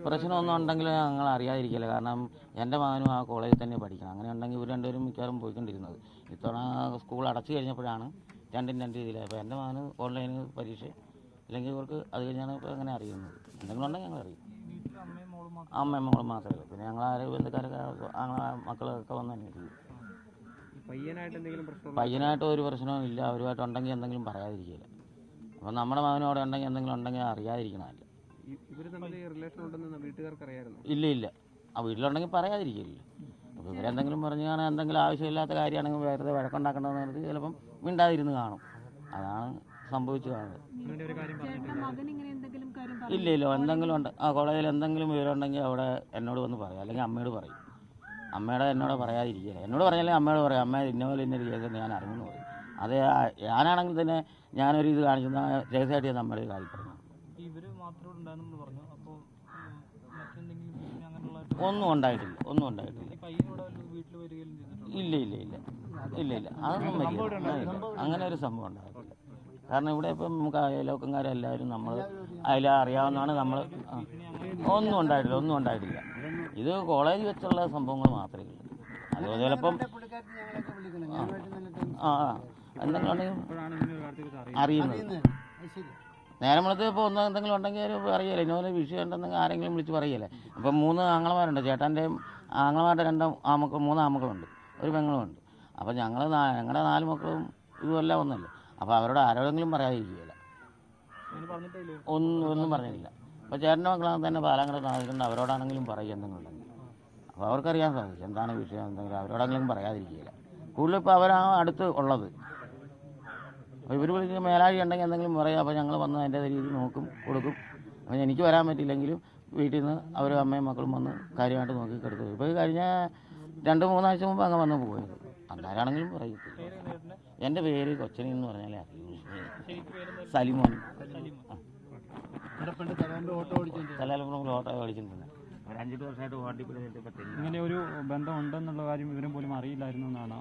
പ്രശ്നമൊന്നും ഉണ്ടെങ്കിൽ ഞങ്ങൾ അറിയാതിരിക്കില്ല, കാരണം എൻ്റെ മകനും ആ കോളേജിൽ തന്നെ പഠിക്കണം. അങ്ങനെ ഉണ്ടെങ്കിൽ ഇവർ രണ്ടുപേരും മിക്കവാറും പോയിക്കൊണ്ടിരുന്നത്. ഇത്തവണ സ്കൂൾ അടച്ചു കഴിഞ്ഞപ്പോഴാണ് രണ്ടും രണ്ട് രീതിയിലായി. അപ്പോൾ എൻ്റെ മകന് ഓൺലൈന് പരീക്ഷ, അല്ലെങ്കിൽ ഇവർക്ക് അത് കഴിഞ്ഞാണ് ഇപ്പോൾ അങ്ങനെ അറിയുന്നത്. എന്തെങ്കിലും ഉണ്ടെങ്കിൽ ഞങ്ങൾ അറിയും. അമ്മയും മകളും മാത്രമല്ല, പിന്നെ ഞങ്ങളാരും ബന്ധുക്കാരൊക്കെ ഞങ്ങളെ മക്കളൊക്കെ വന്ന് അന്വേഷിക്കും. പയ്യനായിട്ട് ഒരു പ്രശ്നവും ഇല്ല, അവരുമായിട്ടുണ്ടെങ്കിൽ എന്തെങ്കിലും പറയാതിരിക്കില്ല. അപ്പോൾ നമ്മുടെ മകനോടെ ഉണ്ടെങ്കിൽ എന്തെങ്കിലും ഉണ്ടെങ്കിൽ അറിയാതിരിക്കണമല്ല. ഇല്ല ഇല്ല, ആ വീട്ടിലുണ്ടെങ്കിൽ പറയാതിരിക്കില്ല. അപ്പോൾ ഇവരെന്തെങ്കിലും പറഞ്ഞാൽ എന്തെങ്കിലും ആവശ്യമില്ലാത്ത കാര്യമാണെങ്കിൽ വേറെ വഴക്കുണ്ടാക്കേണ്ടതെന്ന് ചിലപ്പം മിണ്ടാതിരുന്ന് കാണും. അതാണ് സംഭവിച്ചു കാണുന്നത്. ഇല്ല ഇല്ല, എന്തെങ്കിലും ഉണ്ട് ആ കോളേജിൽ എന്തെങ്കിലും വിവരം ഉണ്ടെങ്കിൽ അവിടെ എന്നോട് വന്ന് പറയും, അല്ലെങ്കിൽ അമ്മയോട് പറയും. അമ്മയുടെ എന്നോട് പറയാതിരിക്കില്ല, എന്നോട് പറഞ്ഞാൽ അമ്മയോട് പറയും അമ്മ ഇന്നപോലെ ഇന്നൊരു കേസെന്ന് ഞാൻ അറിഞ്ഞെന്ന് പറയും. അത് ഞാനാണെങ്കിൽ തന്നെ ഞാനൊരു ഇത് കാണിച്ചെന്ന് രഹസ്യമായിട്ട് ഞാൻ അമ്മയുടെ കാര്യം പറഞ്ഞു. ഒന്നും ഉണ്ടായിട്ടില്ല, ഒന്നും ഉണ്ടായിട്ടില്ല. ഇല്ല ഇല്ല ഇല്ല ഇല്ല ഇല്ല അതൊന്നും അങ്ങനെ ഒരു സംഭവം ഉണ്ടായിട്ടില്ല. കാരണം ഇവിടെ ഇപ്പം നമുക്ക് അയലോക്കംകാരും എല്ലാവരും നമ്മൾ അതിൽ അറിയാവുന്നതാണ്. നമ്മൾ ഒന്നും ഉണ്ടായിട്ടില്ല, ഒന്നും ഉണ്ടായിട്ടില്ല. ഇത് കോളേജ് വെച്ചുള്ള സംഭവങ്ങൾ മാത്രമേ ഉള്ളൂ. അതുപോലെ ചിലപ്പം ആ എന്തെങ്കിലും ഉണ്ടെങ്കിൽ അറിയുന്നത് നേരം വെളുത്ത് ഇപ്പോൾ ഒന്ന് എന്തെങ്കിലും ഉണ്ടെങ്കിൽ അവർ അറിയില്ല. ഇന്നോലെ വിഷയം ഉണ്ടെന്നെങ്കിൽ ആരെങ്കിലും വിളിച്ച് പറയില്ലേ. അപ്പം മൂന്ന് ആങ്ങളമാരുണ്ട്, ചേട്ടൻ്റെയും ആങ്ങളമാരുടെ രണ്ട് ആമക്കൾ മൂന്ന് ആമക്കളുണ്ട്, ഒരു പെങ്ങളുമുണ്ട്. അപ്പം ഞങ്ങൾ ഞങ്ങളുടെ നാല് മക്കളും ഇതുമെല്ലാം ഒന്നല്ലേ. അപ്പോൾ അവരോട് ആരോടെങ്കിലും പറയാതിരിക്കുകയില്ല, ഒന്നും ഒന്നും പറഞ്ഞിട്ടില്ല. അപ്പോൾ ചേട്ടൻ്റെ മക്കളാണ് തന്നെ പാലങ്ങടെ താമസിക്കേണ്ട, അവരോടാണെങ്കിലും പറയും എന്തെങ്കിലും ഉണ്ടെങ്കിൽ. അപ്പോൾ അവർക്കറിയാൻ സാധിച്ചു എന്താണ് വിഷയം എന്തെങ്കിലും, അവരോടെങ്കിലും പറയാതിരിക്കുകയില്ല. കൂടുതലും ഇപ്പോൾ അവരാ അടുത്ത് ഉള്ളത്. അപ്പോൾ ഇവർ വിളിച്ച് മേലാഴി ഉണ്ടെങ്കിൽ എന്തെങ്കിലും പറയാം. അപ്പോൾ ഞങ്ങൾ വന്ന് അതിൻ്റെ രീതിയിൽ നോക്കും കൊടുക്കും. അപ്പം എനിക്ക് വരാൻ പറ്റിയില്ലെങ്കിലും വീട്ടിൽ നിന്ന് അവർ അമ്മയും മക്കളും വന്ന് കാര്യമായിട്ട് നോക്കി കെടുത്തു പോയി. ഇപ്പോൾ കഴിഞ്ഞ രണ്ട് മൂന്നാഴ്ച മുമ്പ് അങ്ങ് വന്ന് പോയത്. അന്നാരാണെങ്കിലും പറയും. എൻ്റെ പേര് കൊച്ചനി എന്ന് പറഞ്ഞാലേ അറിയൂ, സലിമോൻ. തലയിലപ്പുറം ഓട്ടോ ഓടിച്ചിട്ടുണ്ട്. ഒരു അഞ്ചെട്ട് വർഷമായിട്ട് ഓട്ടിപ്പിടി ഇങ്ങനെ ഒരു ബന്ധം ഉണ്ടെന്നുള്ള കാര്യം ഇവരും പോലും അറിയില്ലായിരുന്നു എന്നാണ്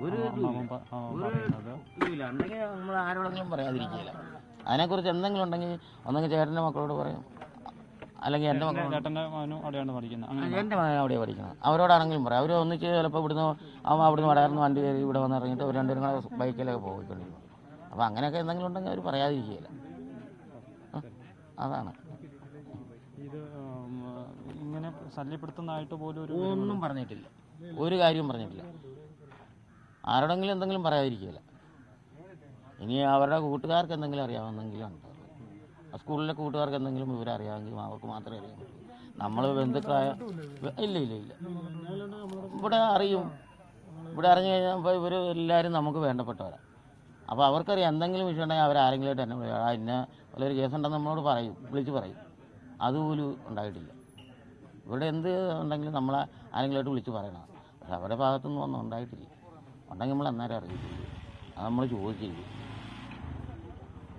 പറയുന്നത്. ഉണ്ടെങ്കിൽ നമ്മൾ ആരോടെങ്കിലും പറയാതിരിക്കില്ല. അതിനെക്കുറിച്ച് എന്തെങ്കിലും ഉണ്ടെങ്കിൽ ഒന്നെങ്കിൽ ചേട്ടൻ്റെ മക്കളോട് പറയും, അല്ലെങ്കിൽ എൻ്റെ മക്കൾ ചേട്ടൻ്റെ മകനും അവിടെയാണ് പഠിക്കുന്നത്, എൻ്റെ മകനും അവിടെയാണ് പഠിക്കുന്നത്. അവരോടാണെങ്കിലും പറയാം. അവർ ഒന്നിച്ച് ചിലപ്പോൾ ഇവിടുന്ന് അവൻ അവിടുന്ന് വടയായിരുന്നു വണ്ടി കയറി ഇവിടെ വന്ന് ഇറങ്ങിയിട്ട് അവർ രണ്ടുപേരും കൂടെ ബൈക്കിലൊക്കെ പോയിക്കൊണ്ടിരുന്നു. അപ്പോൾ അങ്ങനെയൊക്കെ എന്തെങ്കിലും ഉണ്ടെങ്കിൽ അവർ പറയാതിരിക്കുകയില്ല. അതാണ് ഇത് ഇങ്ങനെ ശല്യപ്പെടുത്തുന്നതായിട്ട് പോലും ഒന്നും പറഞ്ഞിട്ടില്ല, ഒരു കാര്യവും പറഞ്ഞിട്ടില്ല. ആരോടെങ്കിലും എന്തെങ്കിലും പറയാതിരിക്കുകയില്ല. ഇനി അവരുടെ കൂട്ടുകാർക്ക് എന്തെങ്കിലും അറിയാമെന്നെങ്കിലും ഉണ്ട്, സ്കൂളിലെ കൂട്ടുകാർക്ക് എന്തെങ്കിലും വിവരം അറിയാമെങ്കിൽ അവർക്ക് മാത്രമേ അറിയാൻ പറ്റൂ. നമ്മൾ ബന്ധുക്കളായ ഇല്ല ഇല്ല ഇല്ല ഇവിടെ അറിയും. ഇവിടെ അറിഞ്ഞു കഴിഞ്ഞാൽ ഇപ്പോൾ ഇവർ എല്ലാവരും നമുക്ക് വേണ്ടപ്പെട്ടവരാണ്. അപ്പോൾ അവർക്കറിയാം എന്തെങ്കിലും വിഷയം ഉണ്ടെങ്കിൽ അവരാരെങ്കിലുമായിട്ട് എന്നെ വിളിക്കും. ആ ഇന്ന വലിയൊരു കേസുണ്ടെന്ന് നമ്മളോട് പറയും, വിളിച്ച് പറയും. അതുപോലും ഉണ്ടായിട്ടില്ല. ഇവിടെ എന്ത് ഉണ്ടെങ്കിലും നമ്മളെ ആരെങ്കിലുമായിട്ട് വിളിച്ച് പറയണം. പക്ഷെ അവരുടെ ഭാഗത്തുനിന്ന് ഒന്നും ഉണ്ടായിട്ടില്ല. ഉണ്ടെങ്കിൽ നമ്മൾ അന്നേരം അറിയില്ല, അത് നമ്മൾ ചോദിച്ചിരിക്കും.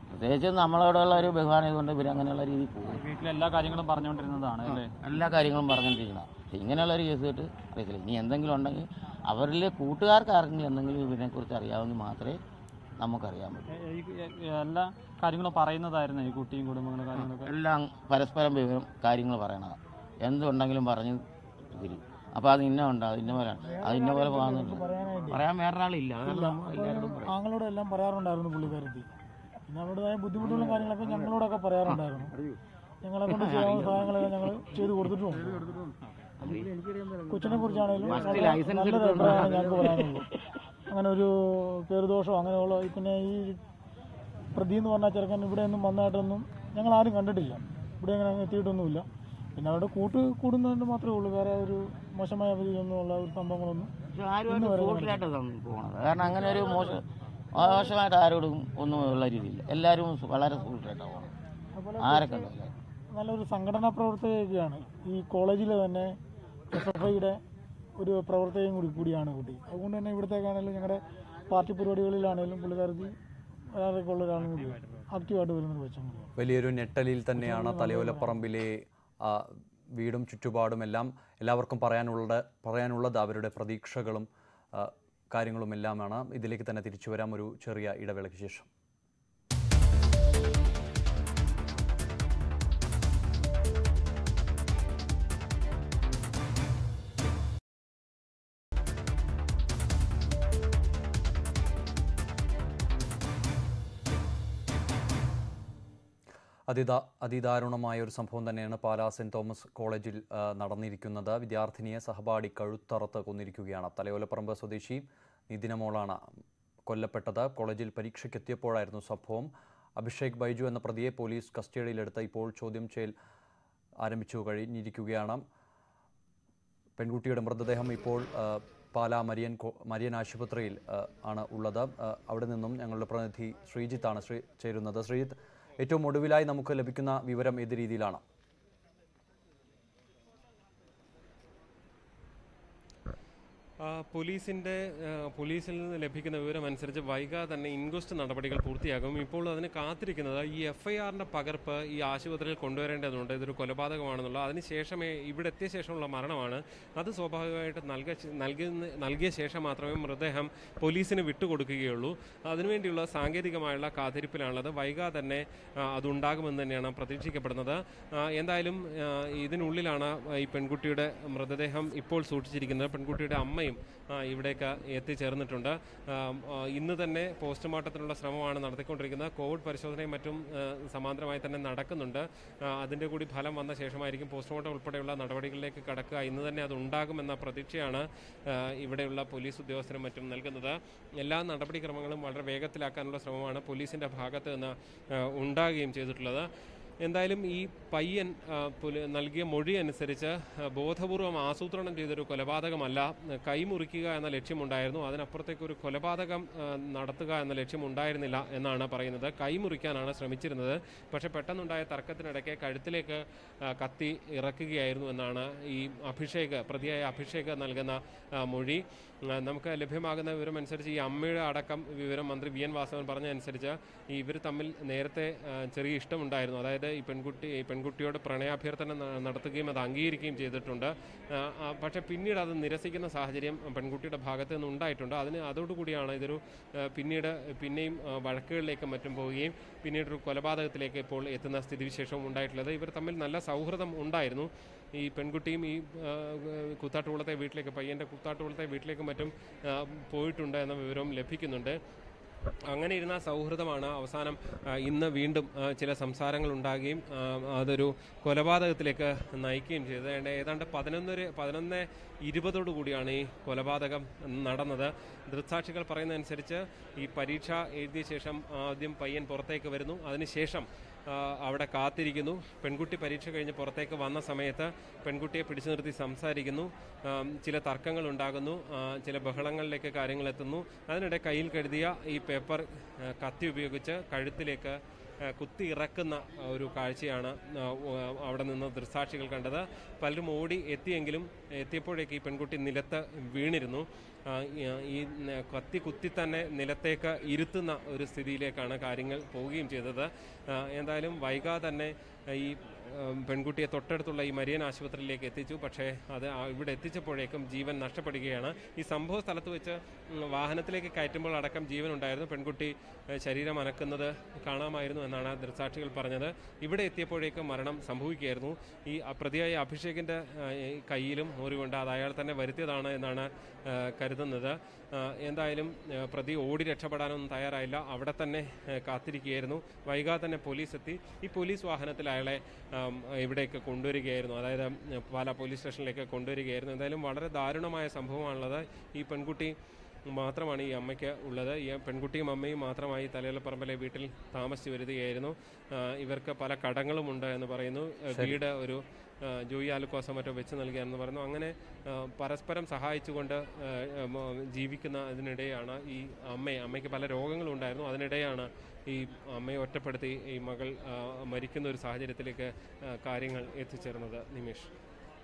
പ്രത്യേകിച്ച് നമ്മളോടുള്ള ഒരു ബഹുമാനം ഇതുകൊണ്ട് ഇവർ അങ്ങനെയുള്ള രീതിയിൽ പോകും. വീട്ടിലെല്ലാ കാര്യങ്ങളും പറഞ്ഞുകൊണ്ടിരുന്നതാണ്, എല്ലാ കാര്യങ്ങളും പറഞ്ഞുകൊണ്ടിരിക്കണം. ഇങ്ങനെയുള്ളൊരു കേസ് കേട്ട് അറിയില്ല. ഇനി എന്തെങ്കിലും ഉണ്ടെങ്കിൽ അവരിലെ കൂട്ടുകാർക്ക് ആരെങ്കിലും എന്തെങ്കിലും ഇതിനെക്കുറിച്ച് അറിയാമെന്ന് മാത്രമേ നമുക്കറിയാൻ പറ്റൂ. എല്ലാ കാര്യങ്ങളും പറയുന്നതായിരുന്നു ഈ കുട്ടിയും കുടുംബങ്ങളും കാര്യങ്ങളൊക്കെ എല്ലാം പരസ്പരം വിവരം കാര്യങ്ങൾ പറയണതാണ്. എന്തുണ്ടെങ്കിലും പറഞ്ഞു ഇതിൽ അപ്പോൾ അത് ഇന്ന ഉണ്ട്, അത് ഇന്ന പോലെയാണ്, അത് ഇന്ന പോലെ പോകാമെന്നുണ്ട് പറയാൻ വേറൊരാളില്ല. ഞങ്ങളോട് എല്ലാം പറയാറുണ്ടായിരുന്നു പുള്ളിക്കാരത്തി. പിന്നെ അവരുടേതായ ബുദ്ധിമുട്ടുകളും കാര്യങ്ങളൊക്കെ ഞങ്ങളോടൊക്കെ പറയാറുണ്ടായിരുന്നു. ഞങ്ങളെ കൊണ്ട് ചെയ്യാവുന്ന സഹായങ്ങളൊക്കെ ഞങ്ങൾ ചെയ്ത് കൊടുത്തിട്ടുണ്ട്. കൊച്ചിനെ കുറിച്ചാണെങ്കിലും നല്ലൊരു അഭിപ്രായമാണ് ഞങ്ങൾക്ക് പറയാനുള്ളൂ. അങ്ങനെ ഒരു പേരുദോഷമോ അങ്ങനെയുള്ള പിന്നെ ഈ പ്രതി എന്ന് പറഞ്ഞാൽ ചെറുക്കൻ ഇവിടെ ഒന്നും വന്നതായിട്ടൊന്നും ഞങ്ങൾ ആരും കണ്ടിട്ടില്ല. ഇവിടെ അങ്ങനെ എത്തിയിട്ടൊന്നുമില്ല. പിന്നെ അവിടെ കൂട്ട് കൂടുന്നതിന് മാത്രമേ ഉള്ളൂ. വേറെ ഒരു മോശമായ രീതിയൊന്നും ഉള്ള ഒരു സംഭവങ്ങളൊന്നും കാരണം അങ്ങനെ ഒരു മോശമായിട്ട് ആരോടും ഒന്നും ഉള്ള രീതിയില്ല. എല്ലാവരും വളരെ സൂക്ഷിച്ചിട്ടാണ്. ആരൊക്കെ നല്ലൊരു സംഘടനാ പ്രവർത്തകയൊക്കെയാണ്. ഈ കോളേജിൽ തന്നെ എസ് എഫ് ഐയുടെ ഒരു പ്രവർത്തകയും കൂടി കൂടിയാണ് കുട്ടി. അതുകൊണ്ട് തന്നെ ഇവിടത്തേക്കാണെങ്കിലും ഞങ്ങളുടെ പാർട്ടി പരിപാടികളിലാണെങ്കിലും പുള്ളിക്കാരത്തി ഒരാളൊക്കെയുള്ള ഒരാളും കൂടി ആക്റ്റീവായിട്ട് വരുന്നൊരു വെച്ചാൽ വലിയൊരു ഞെട്ടലിൽ തന്നെയാണ് തലയോലപ്പറമ്പിലെ വീടും ചുറ്റുപാടും എല്ലാം. എല്ലാവർക്കും പറയാനുള്ള പറയാനുള്ളത് അവരുടെ പ്രതീക്ഷകളും കാര്യങ്ങളും എല്ലാമാണ്. ഇതിലേക്ക് തന്നെ തിരിച്ചു വരാം ഒരു ചെറിയ ഇടവേളയ്ക്ക് ശേഷം. അതിദാ അതിദാരുണമായ ഒരു സംഭവം തന്നെയാണ് പാലാ സെൻറ് തോമസ് കോളേജിൽ നടന്നിരിക്കുന്നത്. വിദ്യാർത്ഥിനിയെ സഹപാഠി കഴുത്തറുത്ത് കൊന്നിരിക്കുകയാണ്. തലയോലപ്പറമ്പ് സ്വദേശി നിതിനമോളാണ് കൊല്ലപ്പെട്ടത്. കോളേജിൽ പരീക്ഷയ്ക്കെത്തിയപ്പോഴായിരുന്നു സംഭവം. അഭിഷേക് ബൈജു എന്ന പ്രതിയെ പോലീസ് കസ്റ്റഡിയിലെടുത്ത് ഇപ്പോൾ ചോദ്യം ചെയ്യൽ ആരംഭിച്ചു കഴിഞ്ഞിരിക്കുകയാണ്. പെൺകുട്ടിയുടെ മൃതദേഹം ഇപ്പോൾ പാലാ മരിയൻ മരിയൻ ആശുപത്രിയിൽ ആണ് ഉള്ളത്. അവിടെ നിന്നും ഞങ്ങളുടെ പ്രതിനിധി ശ്രീജിത്താണ് ശ്രീ ചേരുന്നത്. ശ്രീജിത്ത്, ഏറ്റവും ഒടുവിലായി നമുക്ക് ലഭിക്കുന്ന വിവരം ഏത് രീതിയിലാണ്? പോലീസിൻ്റെ പോലീസിൽ നിന്ന് ലഭിക്കുന്ന വിവരം അനുസരിച്ച് വൈകാതെ തന്നെ ഇൻക്വസ്റ്റ് നടപടികൾ പൂർത്തിയാകും. ഇപ്പോൾ അതിന് കാത്തിരിക്കുന്നത് ഈ എഫ് ഐ ആറിൻ്റെ പകർപ്പ് ഈ ആശുപത്രിയിൽ കൊണ്ടുവരേണ്ടതുണ്ട്. ഇതൊരു കൊലപാതകമാണെന്നുള്ള അതിനുശേഷമേ ഇവിടെ എത്തിയ ശേഷമുള്ള മരണമാണ്. അത് സ്വാഭാവികമായിട്ട് നൽക നൽകി നൽകിയ ശേഷം മാത്രമേ മൃതദേഹം പോലീസിന് വിട്ടുകൊടുക്കുകയുള്ളൂ. അതിനുവേണ്ടിയുള്ള സാങ്കേതികമായുള്ള കാത്തിരിപ്പിലാണുള്ളത്. വൈകാതെ തന്നെ അതുണ്ടാകുമെന്ന് തന്നെയാണ് പ്രതീക്ഷിക്കപ്പെടുന്നത്. എന്തായാലും ഇതിനുള്ളിലാണ് ഈ പെൺകുട്ടിയുടെ മൃതദേഹം ഇപ്പോൾ സൂക്ഷിച്ചിരിക്കുന്നത്. പെൺകുട്ടിയുടെ അമ്മയും ഇവിടേക്ക് എത്തിച്ചേർന്നിട്ടുണ്ട്. ഇന്ന് തന്നെ പോസ്റ്റ്മോർട്ടത്തിനുള്ള ശ്രമമാണ് നടത്തിക്കൊണ്ടിരിക്കുന്നത്. കോവിഡ് പരിശോധനയും മറ്റും സമാന്തരമായി തന്നെ നടക്കുന്നുണ്ട്. അതിൻ്റെ കൂടി ഫലം വന്ന ശേഷമായിരിക്കും പോസ്റ്റ്മോർട്ടം ഉൾപ്പെടെയുള്ള നടപടികളിലേക്ക് കടക്കുക. ഇന്ന് തന്നെ അത് ഉണ്ടാകുമെന്ന പ്രതീക്ഷയാണ് ഇവിടെയുള്ള പോലീസ് ഉദ്യോഗസ്ഥരും മറ്റും നൽകുന്നത്. എല്ലാ നടപടിക്രമങ്ങളും വളരെ വേഗത്തിലാക്കാനുള്ള ശ്രമമാണ് പോലീസിൻ്റെ ഭാഗത്ത് നിന്ന് ഉണ്ടാകുകയും ചെയ്തിട്ടുള്ളത്. എന്തായാലും ഈ പയ്യൻ നൽകിയ മൊഴി അനുസരിച്ച് ബോധപൂർവം ആസൂത്രണം ചെയ്തൊരു കൊലപാതകമല്ല. കൈമുറിക്കുക എന്ന ലക്ഷ്യമുണ്ടായിരുന്നു. അതിനപ്പുറത്തേക്ക് ഒരു കൊലപാതകം നടത്തുക എന്ന ലക്ഷ്യമുണ്ടായിരുന്നില്ല എന്നാണ് പറയുന്നത്. കൈമുറിക്കാനാണ് ശ്രമിച്ചിരുന്നത്. പക്ഷേ പെട്ടെന്നുണ്ടായ തർക്കത്തിനിടയ്ക്ക് കഴുത്തിലേക്ക് കത്തി ഇറക്കുകയായിരുന്നു എന്നാണ് ഈ അഭിഷേക് പ്രതിയായ അഭിഷേക് നൽകുന്ന മൊഴി. നമുക്ക് ലഭ്യമാകുന്ന വിവരം അനുസരിച്ച് ഈ അമ്മയുടെ അടക്കം വിവരം മന്ത്രി വി എൻ വാസവൻ പറഞ്ഞതനുസരിച്ച് ഇവർ തമ്മിൽ നേരത്തെ ചെറിയ ഇഷ്ടമുണ്ടായിരുന്നു. അതായത് ഈ പെൺകുട്ടി ഈ പെൺകുട്ടിയോട് പ്രണയാഭ്യർത്ഥന നടത്തുകയും അത് അംഗീകരിക്കുകയും ചെയ്തിട്ടുണ്ട്. പക്ഷേ പിന്നീട് അത് നിരസിക്കുന്ന സാഹചര്യം പെൺകുട്ടിയുടെ ഭാഗത്ത് നിന്ന് ഉണ്ടായിട്ടുണ്ട്. അതിന് അതോടുകൂടിയാണ് ഇതൊരു പിന്നീട് പിന്നെയും വഴക്കുകളിലേക്കും മറ്റും പോവുകയും പിന്നീടൊരു കൊലപാതകത്തിലേക്ക് ഇപ്പോൾ എത്തുന്ന സ്ഥിതിവിശേഷവും ഉണ്ടായിട്ടുള്ളത്. ഇവർ തമ്മിൽ നല്ല സൗഹൃദം ഉണ്ടായിരുന്നു. ഈ പെൺകുട്ടിയും ഈ കൂത്താട്ടുകുളത്തെ വീട്ടിലേക്ക് പയ്യൻ്റെ കൂത്താട്ടുകുളത്തെ വീട്ടിലേക്കും മറ്റും പോയിട്ടുണ്ട് എന്ന വിവരവും ലഭിക്കുന്നുണ്ട്. അങ്ങനെ ഇരുന്ന സൗഹൃദമാണ് അവസാനം ഇന്ന് വീണ്ടും ചില സംസാരങ്ങൾ ഉണ്ടാകുകയും അതൊരു കൊലപാതകത്തിലേക്ക് നയിക്കുകയും ചെയ്തത്. ഏതാണ്ട് പതിനൊന്നര പതിനൊന്ന് ഇരുപതോടു കൂടിയാണ് ഈ കൊലപാതകം നടന്നത്. ദൃക്സാക്ഷികൾ പറയുന്നതനുസരിച്ച് ഈ പരീക്ഷ എഴുതിയ ശേഷം ആദ്യം പയ്യൻ പുറത്തേക്ക് വരുന്നു. അതിനുശേഷം അവിടെ കാത്തിരിക്കുന്നു. പെൺകുട്ടി പരീക്ഷ കഴിഞ്ഞ് പുറത്തേക്ക് വന്ന സമയത്ത് പെൺകുട്ടിയെ പിടിച്ചു നിർത്തി സംസാരിക്കുന്നു. ചില തർക്കങ്ങൾ ഉണ്ടാകുന്നു. ചില ബഹളങ്ങളിലേക്ക് കാര്യങ്ങൾ എത്തുന്നു. അതിനിടെ കയ്യിൽ കരുതിയ ഈ പേപ്പർ കത്തി ഉപയോഗിച്ച് കഴുത്തിലേക്ക് കുത്തി ഇറക്കുന്ന ഒരു കാഴ്ചയാണ് അവിടെ നിന്ന് ദൃക്സാക്ഷികൾ കണ്ടത്. പലരും ഓടി എത്തിയെങ്കിലും എത്തിയപ്പോഴേക്ക് ഈ പെൺകുട്ടി നിലത്ത് വീണിരുന്നു. ഈ കത്തി കുത്തി തന്നെ നിലത്തേക്ക് ഇരുത്തുന്ന ഒരു സ്ഥിതിയിലേക്കാണ് കാര്യങ്ങൾ പോവുകയും ചെയ്തത്. എന്തായാലും വൈകാതെ തന്നെ ഈ പെൺകുട്ടിയെ തൊട്ടടുത്തുള്ള ഈ മരിയൻ ആശുപത്രിയിലേക്ക് എത്തിച്ചു. പക്ഷേ അത് ഇവിടെ എത്തിച്ചപ്പോഴേക്കും ജീവൻ നഷ്ടപ്പെടുകയാണ്. ഈ സംഭവ സ്ഥലത്ത് വെച്ച് വാഹനത്തിലേക്ക് കയറ്റുമ്പോൾ അടക്കം ജീവൻ ഉണ്ടായിരുന്നു. പെൺകുട്ടി ശരീരം അനക്കുന്നത് കാണാമായിരുന്നു എന്നാണ് ദൃക്സാക്ഷികൾ പറഞ്ഞത്. ഇവിടെ എത്തിയപ്പോഴേക്കും മരണം സംഭവിക്കുകയായിരുന്നു. ഈ പ്രതിയായ അഭിഷേകിൻ്റെ കയ്യിലും മുറിവുണ്ട്. അത് അയാൾ തന്നെ വരുത്തിയതാണ് എന്നാണ് കരുതുന്നത്. എന്തായാലും പ്രതി ഓടി രക്ഷപ്പെടാനൊന്നും തയ്യാറായില്ല. അവിടെ തന്നെ കാത്തിരിക്കുകയായിരുന്നു. വൈകാതെ തന്നെ പോലീസ് എത്തി. ഈ പോലീസ് വാഹനത്തിൽ അയാളെ ഇവിടേക്ക് കൊണ്ടുവരികയായിരുന്നു, അതായത് പാല പോലീസ് സ്റ്റേഷനിലേക്ക് കൊണ്ടുവരികയായിരുന്നു. എന്തായാലും വളരെ ദാരുണമായ സംഭവമാണുള്ളത്. ഈ പെൺകുട്ടി മാത്രമാണ് ഈ അമ്മയ്ക്ക് ഉള്ളത്. ഈ പെൺകുട്ടിയും അമ്മയും മാത്രമായി തലയിലപ്പറമ്പിലെ വീട്ടിൽ താമസിച്ച് വരികയായിരുന്നു. ഇവർക്ക് പല കടങ്ങളുമുണ്ട് എന്ന് പറയുന്നു. വീട് ഒരു ജോയി ആലുക്കോസം മറ്റോ വെച്ച് നൽകിയാണെന്ന് പറയുന്നു. അങ്ങനെ പരസ്പരം സഹായിച്ചുകൊണ്ട് ജീവിക്കുന്ന അതിനിടെയാണ് ഈ അമ്മയെ അമ്മയ്ക്ക് പല രോഗങ്ങളുണ്ടായിരുന്നു. അതിനിടെയാണ് ഈ അമ്മയെ ഒറ്റപ്പെടുത്തി ഈ മകൾ മരിക്കുന്ന ഒരു സാഹചര്യത്തിലേക്ക് കാര്യങ്ങൾ എത്തിച്ചേർന്നത്. നിമിഷ്,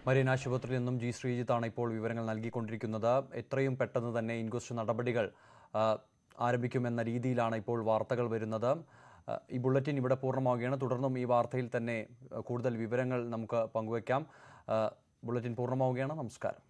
മരിയൻ ആശുപത്രിയിൽ നിന്നും ജി ശ്രീജിത്താണ് ഇപ്പോൾ വിവരങ്ങൾ നൽകിക്കൊണ്ടിരിക്കുന്നത്. എത്രയും പെട്ടെന്ന് തന്നെ ഇൻക്വസ്റ്റ് നടപടികൾ ആരംഭിക്കുമെന്ന രീതിയിലാണ് ഇപ്പോൾ വാർത്തകൾ വരുന്നത്. ഈ ബുള്ളറ്റിൻ ഇവിടെ പൂർണ്ണമാവുകയാണ്. തുടർന്നും ഈ വാർത്തയിൽ തന്നെ കൂടുതൽ വിവരങ്ങൾ നമുക്ക് പങ്കുവയ്ക്കാം. ബുള്ളറ്റിൻ പൂർണ്ണമാവുകയാണ്. നമസ്കാരം.